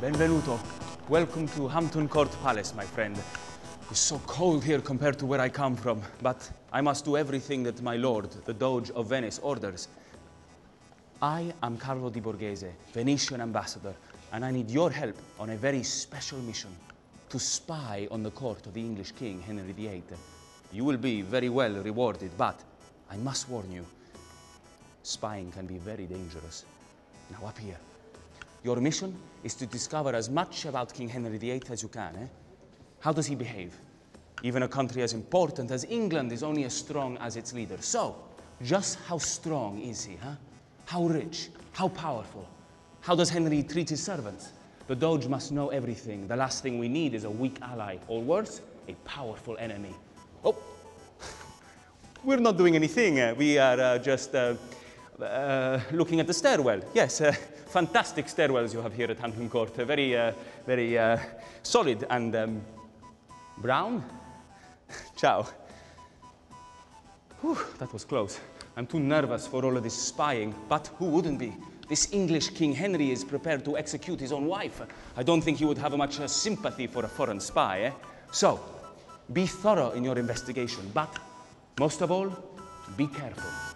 Benvenuto. Welcome to Hampton Court Palace, my friend. It's so cold here compared to where I come from, but I must do everything that my lord, the Doge of Venice, orders. I am Carlo di Borghese, Venetian ambassador, and I need your help on a very special mission to spy on the court of the English King, Henry VIII. You will be very well rewarded, but I must warn you, spying can be very dangerous. Now up here. Your mission is to discover as much about King Henry VIII as you can, How does he behave? Even a country as important as England is only as strong as its leader. So, just how strong is he, How rich? How powerful? How does Henry treat his servants? The Doge must know everything. The last thing we need is a weak ally, or worse, a powerful enemy. Oh, we're not doing anything. We are just looking at the stairwell. Yes, fantastic stairwells you have here at Hampton Court. Very solid and brown. Ciao. Whew, that was close. I'm too nervous for all of this spying, but who wouldn't be? This English King Henry is prepared to execute his own wife. I don't think he would have much sympathy for a foreign spy, So, be thorough in your investigation, but most of all, be careful.